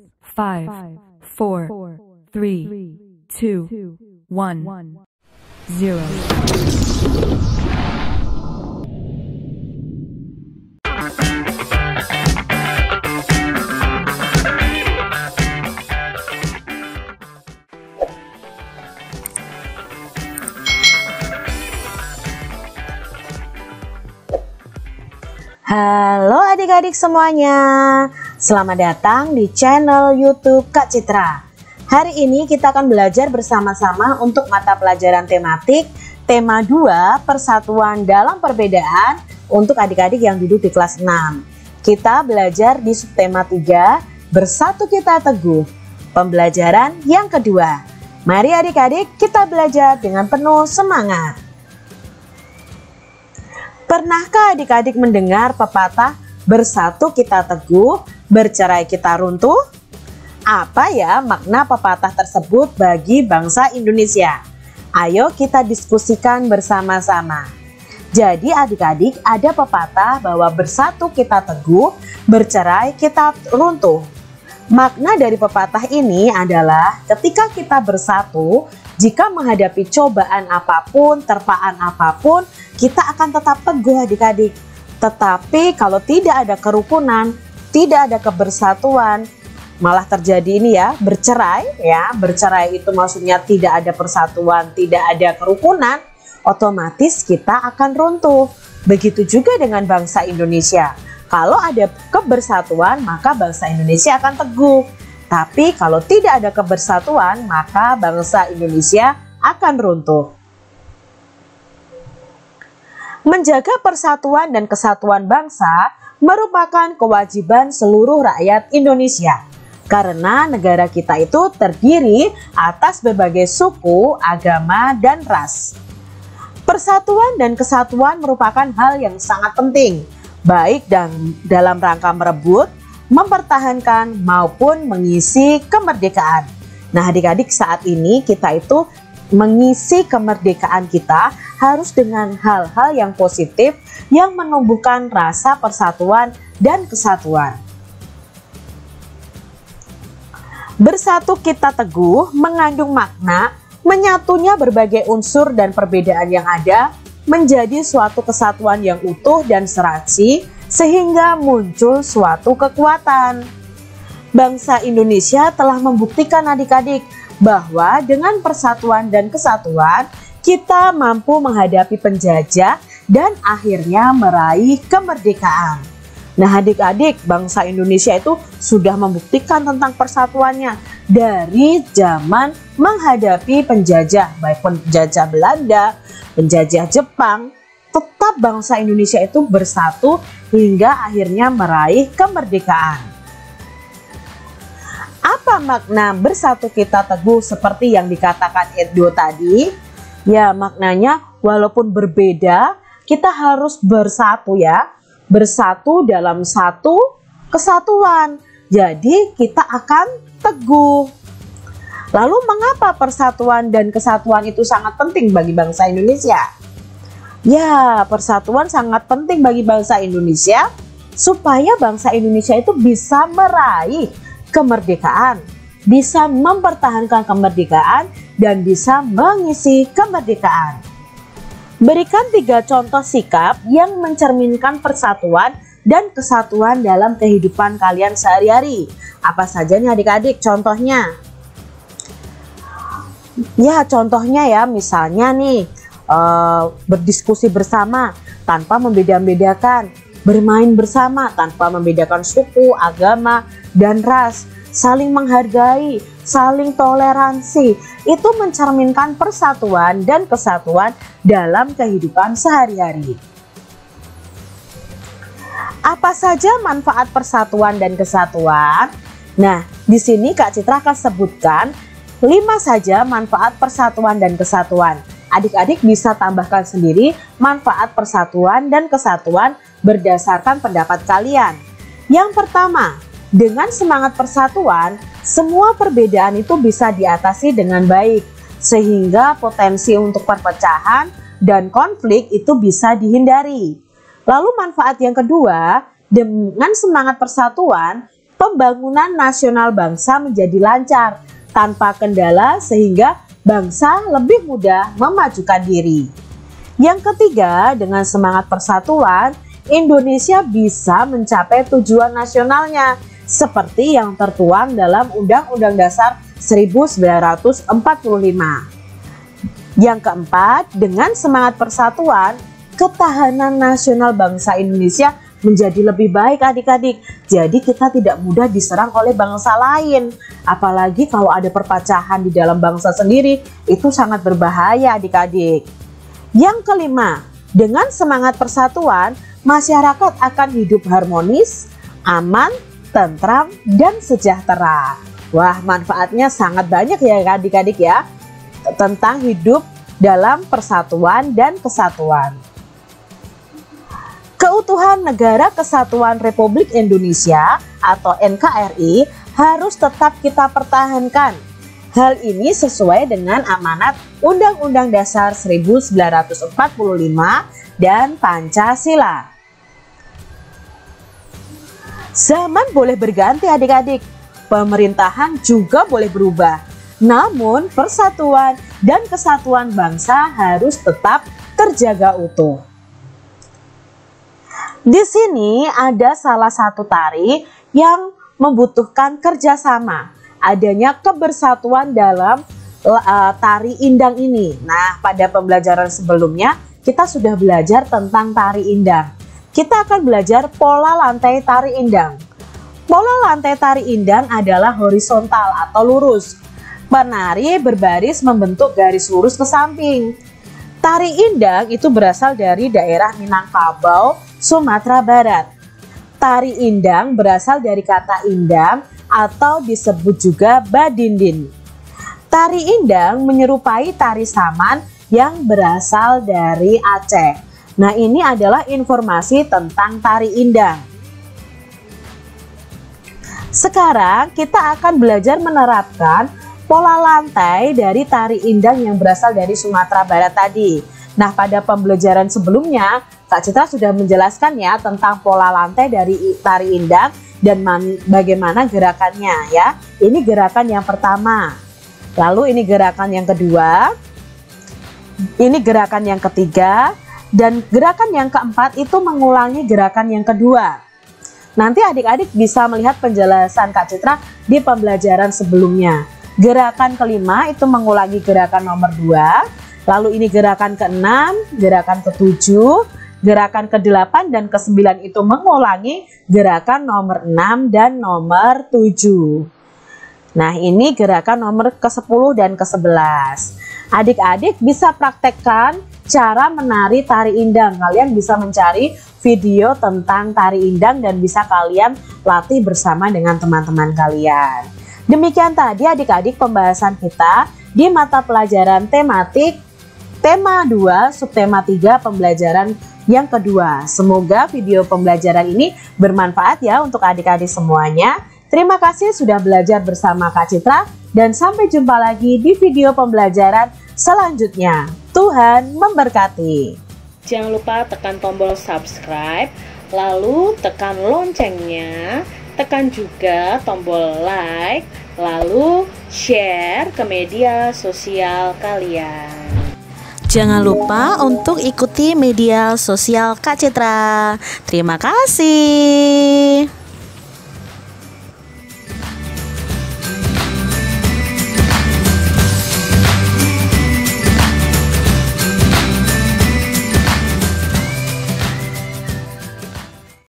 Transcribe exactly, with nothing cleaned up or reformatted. six, five, four, three, two, one, zero. Halo adik-adik semuanya, selamat datang di channel YouTube Kak Citra. Hari ini kita akan belajar bersama-sama untuk mata pelajaran tematik Tema dua Persatuan dalam Perbedaan untuk adik-adik yang duduk di kelas enam. Kita belajar di subtema tiga Bersatu Kita Teguh, pembelajaran yang kedua. Mari adik-adik kita belajar dengan penuh semangat. Pernahkah adik-adik mendengar pepatah bersatu kita teguh, bercerai kita runtuh? Apa ya makna pepatah tersebut bagi bangsa Indonesia? Ayo kita diskusikan bersama-sama. Jadi adik-adik, ada pepatah bahwa bersatu kita teguh, bercerai kita runtuh. Makna dari pepatah ini adalah ketika kita bersatu, jika menghadapi cobaan apapun, terpaan apapun, kita akan tetap teguh adik-adik. Tetapi kalau tidak ada kerukunan, tidak ada kebersatuan, malah terjadi ini ya, bercerai ya. Bercerai itu maksudnya tidak ada persatuan, tidak ada kerukunan, otomatis kita akan runtuh. Begitu juga dengan bangsa Indonesia. Kalau ada kebersatuan, maka bangsa Indonesia akan teguh. Tapi kalau tidak ada kebersatuan, maka bangsa Indonesia akan runtuh. Menjaga persatuan dan kesatuan bangsa merupakan kewajiban seluruh rakyat Indonesia. Karena negara kita itu terdiri atas berbagai suku, agama, dan ras. Persatuan dan kesatuan merupakan hal yang sangat penting, baik dalam rangka merebut, mempertahankan maupun mengisi kemerdekaan. Nah adik-adik, saat ini kita itu mengisi kemerdekaan kita harus dengan hal-hal yang positif yang menumbuhkan rasa persatuan dan kesatuan. Bersatu kita teguh mengandung makna menyatunya berbagai unsur dan perbedaan yang ada menjadi suatu kesatuan yang utuh dan serasi, sehingga muncul suatu kekuatan. Bangsa Indonesia telah membuktikan adik-adik bahwa dengan persatuan dan kesatuan kita mampu menghadapi penjajah dan akhirnya meraih kemerdekaan. Nah adik-adik, bangsa Indonesia itu sudah membuktikan tentang persatuannya dari zaman menghadapi penjajah, baik penjajah Belanda, penjajah Jepang. Tetap bangsa Indonesia itu bersatu hingga akhirnya meraih kemerdekaan. Apa makna bersatu kita teguh seperti yang dikatakan Edo tadi? Ya, maknanya walaupun berbeda, kita harus bersatu ya. Bersatu dalam satu kesatuan. Jadi kita akan teguh. Lalu mengapa persatuan dan kesatuan itu sangat penting bagi bangsa Indonesia? Ya, persatuan sangat penting bagi bangsa Indonesia supaya bangsa Indonesia itu bisa meraih kemerdekaan, bisa mempertahankan kemerdekaan, dan bisa mengisi kemerdekaan. Berikan tiga contoh sikap yang mencerminkan persatuan dan kesatuan dalam kehidupan kalian sehari-hari. Apa saja nih adik-adik contohnya? Ya, contohnya ya, misalnya nih, Uh, berdiskusi bersama tanpa membeda-bedakan, bermain bersama tanpa membedakan suku, agama, dan ras, saling menghargai, saling toleransi. Itu mencerminkan persatuan dan kesatuan dalam kehidupan sehari-hari. Apa saja manfaat persatuan dan kesatuan? Nah, di sini Kak Citra akan sebutkan lima saja manfaat persatuan dan kesatuan. Adik-adik bisa tambahkan sendiri manfaat persatuan dan kesatuan berdasarkan pendapat kalian. Yang pertama, dengan semangat persatuan, semua perbedaan itu bisa diatasi dengan baik, sehingga potensi untuk perpecahan dan konflik itu bisa dihindari. Lalu manfaat yang kedua, dengan semangat persatuan, pembangunan nasional bangsa menjadi lancar tanpa kendala sehingga bangsa lebih mudah memajukan diri. Yang ketiga, dengan semangat persatuan, Indonesia bisa mencapai tujuan nasionalnya seperti yang tertuang dalam Undang-Undang Dasar seribu sembilan ratus empat puluh lima. Yang keempat, dengan semangat persatuan, ketahanan nasional bangsa Indonesia menjadi lebih baik adik-adik. Jadi kita tidak mudah diserang oleh bangsa lain. Apalagi kalau ada perpecahan di dalam bangsa sendiri, itu sangat berbahaya adik-adik. Yang kelima, dengan semangat persatuan, masyarakat akan hidup harmonis, aman, tentram, dan sejahtera. Wah, manfaatnya sangat banyak ya adik-adik ya, tentang hidup dalam persatuan dan kesatuan. Keutuhan Negara Kesatuan Republik Indonesia atau N K R I harus tetap kita pertahankan. Hal ini sesuai dengan amanat Undang-Undang Dasar seribu sembilan ratus empat puluh lima dan Pancasila. Zaman boleh berganti adik-adik, pemerintahan juga boleh berubah. Namun persatuan dan kesatuan bangsa harus tetap terjaga utuh. Di sini ada salah satu tari yang membutuhkan kerjasama, adanya kebersatuan dalam uh, tari indang ini. Nah, pada pembelajaran sebelumnya kita sudah belajar tentang tari indang. Kita akan belajar pola lantai tari indang. Pola lantai tari indang adalah horizontal atau lurus. Penari berbaris membentuk garis lurus ke samping. Tari indang itu berasal dari daerah Minangkabau, Sumatera Barat. Tari indang berasal dari kata indang atau disebut juga badindin. Tari indang menyerupai tari saman yang berasal dari Aceh. Nah, ini adalah informasi tentang tari indang. Sekarang kita akan belajar menerapkan pola lantai dari tari indang yang berasal dari Sumatera Barat tadi. Nah, pada pembelajaran sebelumnya, Kak Citra sudah menjelaskan ya tentang pola lantai dari tari indang dan bagaimana gerakannya ya. Ini gerakan yang pertama. Lalu ini gerakan yang kedua. Ini gerakan yang ketiga. Dan gerakan yang keempat itu mengulangi gerakan yang kedua. Nanti adik-adik bisa melihat penjelasan Kak Citra di pembelajaran sebelumnya. Gerakan kelima itu mengulangi gerakan nomor dua, lalu ini gerakan keenam, gerakan ketujuh, gerakan kedelapan dan kesembilan itu mengulangi gerakan nomor enam dan nomor tujuh. Nah, ini gerakan nomor kesepuluh dan kesebelas. Adik-adik bisa praktekkan cara menari tari indang. Kalian bisa mencari video tentang tari indang dan bisa kalian latih bersama dengan teman-teman kalian. Demikian tadi adik-adik pembahasan kita di mata pelajaran tematik tema dua subtema tiga pembelajaran yang kedua. Semoga video pembelajaran ini bermanfaat ya untuk adik-adik semuanya. Terima kasih sudah belajar bersama Kak Citra dan sampai jumpa lagi di video pembelajaran selanjutnya. Tuhan memberkati. Jangan lupa tekan tombol subscribe, lalu tekan loncengnya. Tekan juga tombol like, lalu share ke media sosial kalian. Jangan lupa untuk ikuti media sosial Kak Citra. Terima kasih.